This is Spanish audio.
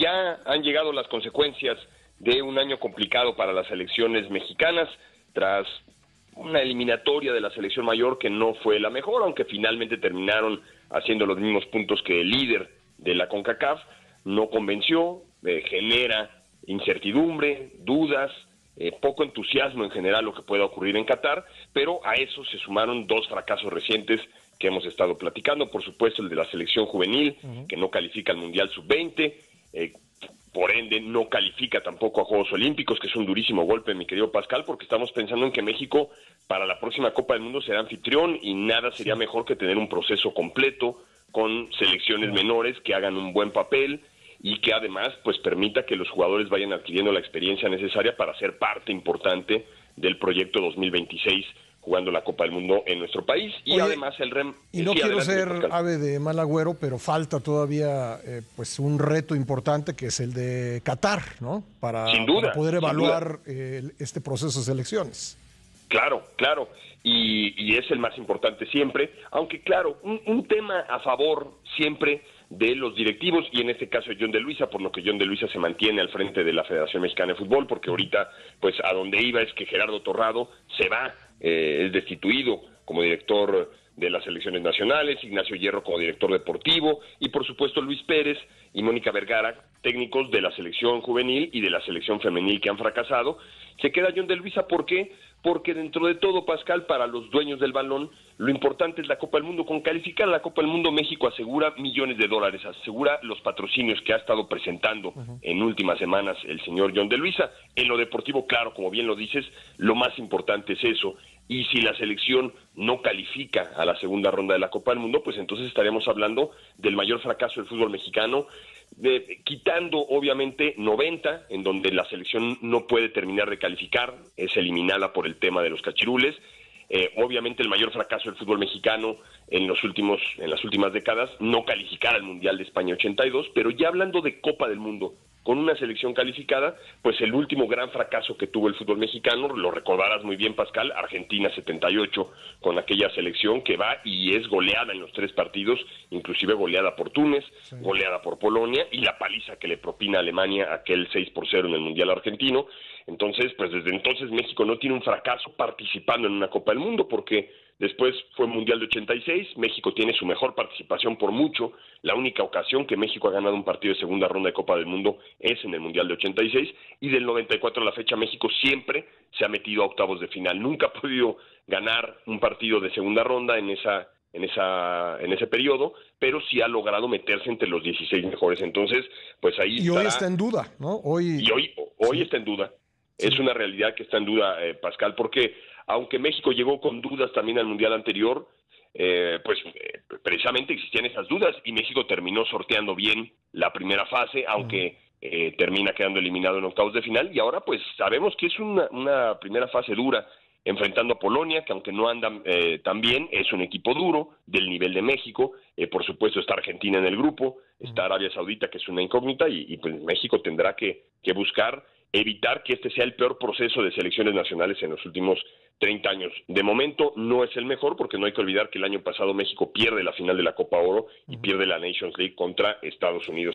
ya han llegado las consecuencias de un año complicado para las selecciones mexicanas, tras una eliminatoria de la selección mayor que no fue la mejor, aunque finalmente terminaron haciendo los mismos puntos que el líder de la CONCACAF. No convenció, genera incertidumbre, dudas, poco entusiasmo en general lo que pueda ocurrir en Qatar, pero a eso se sumaron dos fracasos recientes que hemos estado platicando, por supuesto el de la selección juvenil, que no califica al Mundial Sub-20, por ende no califica tampoco a Juegos Olímpicos, que es un durísimo golpe, mi querido Pascal, porque estamos pensando en que México para la próxima Copa del Mundo será anfitrión y nada sería mejor que tener un proceso completo con selecciones menores que hagan un buen papel y que además pues permita que los jugadores vayan adquiriendo la experiencia necesaria para ser parte importante del proyecto 2026 jugando la Copa del Mundo en nuestro país. Y oye, además el REM... Y no quiero ser ave de mal agüero, pero falta todavía pues un reto importante que es el de Qatar, ¿no? Para poder evaluar este proceso de selecciones. Claro, claro. Y es el más importante siempre, aunque claro, un tema a favor siempre de los directivos, y en este caso John de Luisa, por lo que John de Luisa se mantiene al frente de la Federación Mexicana de Fútbol, porque ahorita pues a donde iba es que Gerardo Torrado se va, es destituido como director de las selecciones nacionales, Ignacio Hierro como director deportivo, y por supuesto Luis Pérez y Mónica Vergara, técnicos de la selección juvenil y de la selección femenil que han fracasado. Se queda John de Luisa, ¿por qué? Porque dentro de todo, Pascal, para los dueños del balón, lo importante es la Copa del Mundo. Con calificar a la Copa del Mundo, México asegura millones de dólares, asegura los patrocinios que ha estado presentando en últimas semanas el señor John de Luisa. En lo deportivo, claro, como bien lo dices, lo más importante es eso. Y si la selección no califica a la segunda ronda de la Copa del Mundo, pues entonces estaríamos hablando del mayor fracaso del fútbol mexicano, quitando obviamente 90, en donde la selección no puede terminar de calificar, es eliminada por el tema de los cachirules. Obviamente el mayor fracaso del fútbol mexicano en las últimas décadas, no calificar al Mundial de España 82, pero ya hablando de Copa del Mundo, con una selección calificada, pues el último gran fracaso que tuvo el fútbol mexicano, lo recordarás muy bien, Pascal, Argentina 78, con aquella selección que va y es goleada en los tres partidos, inclusive goleada por Túnez, goleada por Polonia, y la paliza que le propina a Alemania aquel 6-0 en el Mundial argentino. Entonces, pues desde entonces México no tiene un fracaso participando en una Copa del Mundo, porque después fue Mundial de 86, México tiene su mejor participación por mucho, la única ocasión que México ha ganado un partido de segunda ronda de Copa del Mundo es en el Mundial de 86, y del 94 a la fecha México siempre se ha metido a octavos de final, nunca ha podido ganar un partido de segunda ronda en ese periodo, pero sí ha logrado meterse entre los 16 mejores, entonces pues ahí está. Y hoy está en duda, ¿no? Hoy está en duda. Es una realidad que está en duda, Pascal, porque aunque México llegó con dudas también al Mundial anterior, precisamente existían esas dudas y México terminó sorteando bien la primera fase, aunque termina quedando eliminado en octavos de final, y ahora pues sabemos que es una primera fase dura, enfrentando a Polonia, que aunque no andan tan bien, es un equipo duro del nivel de México, por supuesto está Argentina en el grupo, está Arabia Saudita que es una incógnita, y pues México tendrá que buscar evitar que este sea el peor proceso de selecciones nacionales en los últimos 30 años. De momento no es el mejor, porque no hay que olvidar que el año pasado México pierde la final de la Copa Oro y pierde la Nations League contra Estados Unidos.